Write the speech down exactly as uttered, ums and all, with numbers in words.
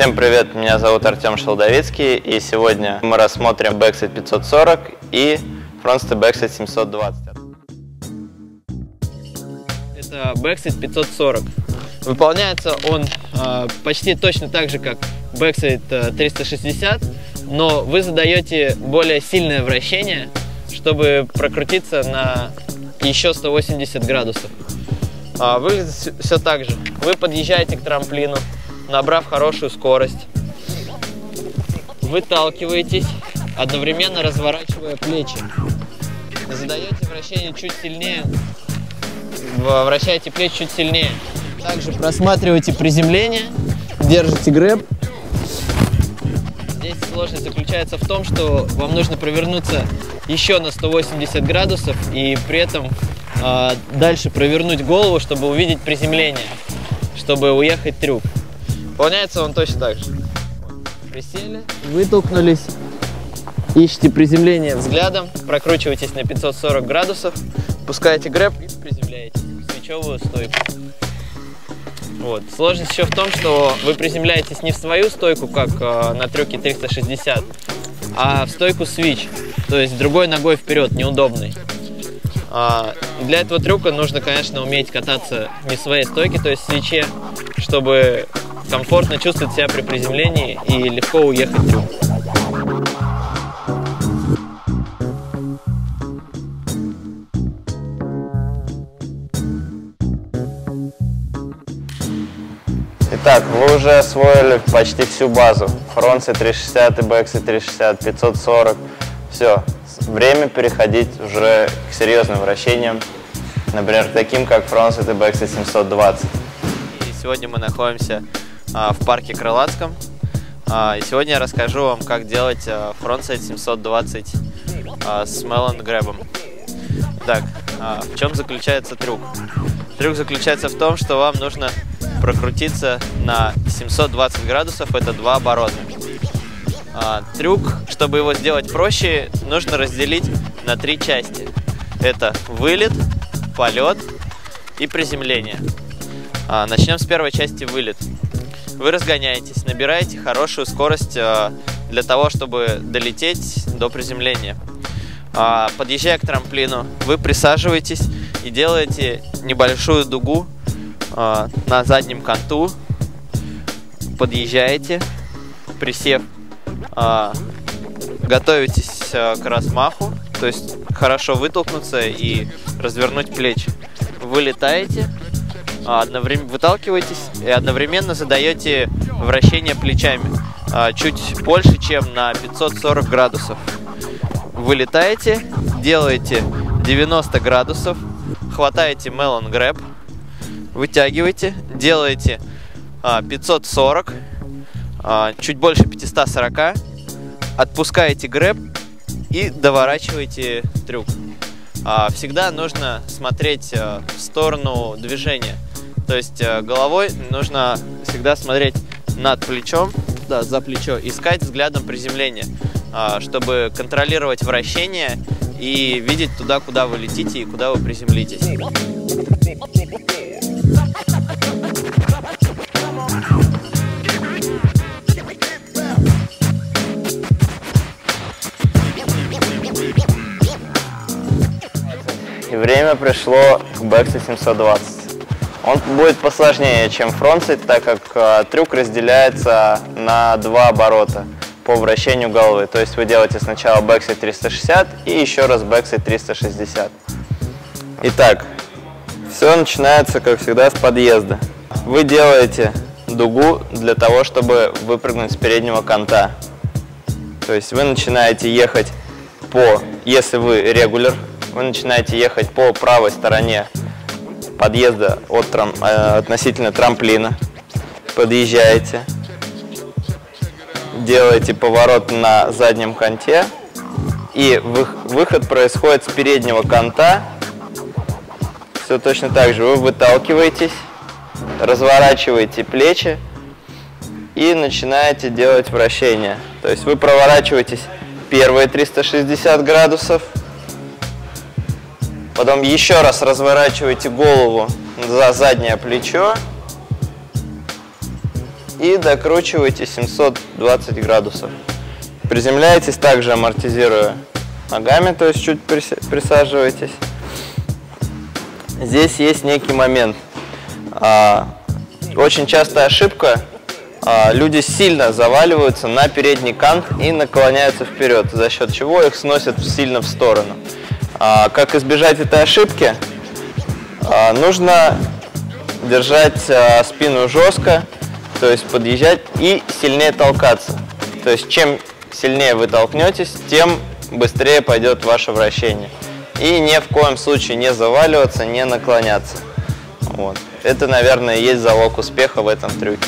Всем привет, меня зовут Артем Шелдовицкий, и сегодня мы рассмотрим BackSide пятьсот сорок и FrontSide BackSide семьсот двадцать. Это BackSide пятьсот сорок. Выполняется он э, почти точно так же, как BackSide триста шестьдесят, но вы задаете более сильное вращение, чтобы прокрутиться на еще сто восемьдесят градусов. А выглядит все так же. Вы подъезжаете к трамплину, набрав хорошую скорость, выталкиваетесь, одновременно разворачивая плечи. Задаете вращение чуть сильнее, вращаете плечи чуть сильнее. Также просматриваете приземление, держите грэб. Здесь сложность заключается в том, что вам нужно провернуться еще на сто восемьдесят градусов и при этом э, дальше провернуть голову, чтобы увидеть приземление, чтобы уехать трюк. Выполняется он точно так же. Присели, вытолкнулись, ищите приземление взглядом, прокручиваетесь на пятьсот сорок градусов, пускаете грэб и приземляетесь в свечевую стойку. Вот. Сложность еще в том, что вы приземляетесь не в свою стойку, как э, на трюке триста шестьдесят, а в стойку свич, то есть другой ногой вперед, неудобный. А, для этого трюка нужно, конечно, уметь кататься не в своей стойке, то есть в свиче, чтобы комфортно чувствовать себя при приземлении и легко уехать трюк. Итак, вы уже освоили почти всю базу. FrontSide триста шестьдесят и BackSide триста шестьдесят, пятьсот сорок. Все, время переходить уже к серьезным вращениям, например, таким как FrontSide и BackSide семьсот двадцать. И сегодня мы находимся а, в парке Крылатском. А, и сегодня я расскажу вам, как делать а, FrontSide семьсот двадцать а, с melon grab. Так, а, в чем заключается трюк? Трюк заключается в том, что вам нужно прокрутиться на семьсот двадцать градусов, это два оборота. А, трюк, чтобы его сделать проще, нужно разделить на три части. Это вылет, полет и приземление. А, начнем с первой части вылет. Вы разгоняетесь, набираете хорошую скорость а, для того, чтобы долететь до приземления. А, подъезжая к трамплину, вы присаживаетесь и делаете небольшую дугу на заднем канту, подъезжаете, присев, готовитесь к размаху, то есть хорошо вытолкнуться и развернуть плечи. Вылетаете, выталкиваетесь и одновременно задаете вращение плечами чуть больше, чем на пятьсот сорок градусов. Вылетаете, делаете девяносто градусов, хватаете melon grab, вытягиваете, делаете а, пятьсот сорок, а, чуть больше пятьсот сорок, отпускаете грэб и доворачиваете трюк. А, всегда нужно смотреть а, в сторону движения, то есть а, головой нужно всегда смотреть над плечом, да, за плечо, искать взглядом приземление, а, чтобы контролировать вращение и видеть туда, куда вы летите и куда вы приземлитесь. И время пришло к BackSide семьсот двадцать. Он будет посложнее, чем FrontSide, так как а, трюк разделяется на два оборота по вращению головы. То есть вы делаете сначала BackSide триста шестьдесят и еще раз BackSide триста шестьдесят. Итак, все начинается, как всегда, с подъезда. Вы делаете дугу для того, чтобы выпрыгнуть с переднего канта. То есть вы начинаете ехать по, если вы регуляр, вы начинаете ехать по правой стороне подъезда от трам, э, относительно трамплина. Подъезжаете, делаете поворот на заднем канте, и вы, выход происходит с переднего канта. Все точно так же. Вы выталкиваетесь, разворачиваете плечи и начинаете делать вращение. То есть вы проворачиваетесь первые триста шестьдесят градусов, потом еще раз разворачиваете голову за заднее плечо и докручиваете семьсот двадцать градусов. Приземляетесь также, амортизируя ногами, то есть чуть присаживаетесь. Здесь есть некий момент. Очень частая ошибка. Люди сильно заваливаются на передний кант и наклоняются вперед, за счет чего их сносят сильно в сторону. Как избежать этой ошибки? Нужно держать спину жестко, то есть подъезжать и сильнее толкаться. То есть чем сильнее вы толкнетесь, тем быстрее пойдет ваше вращение. И ни в коем случае не заваливаться, не наклоняться. Вот. Это, наверное, и есть залог успеха в этом трюке.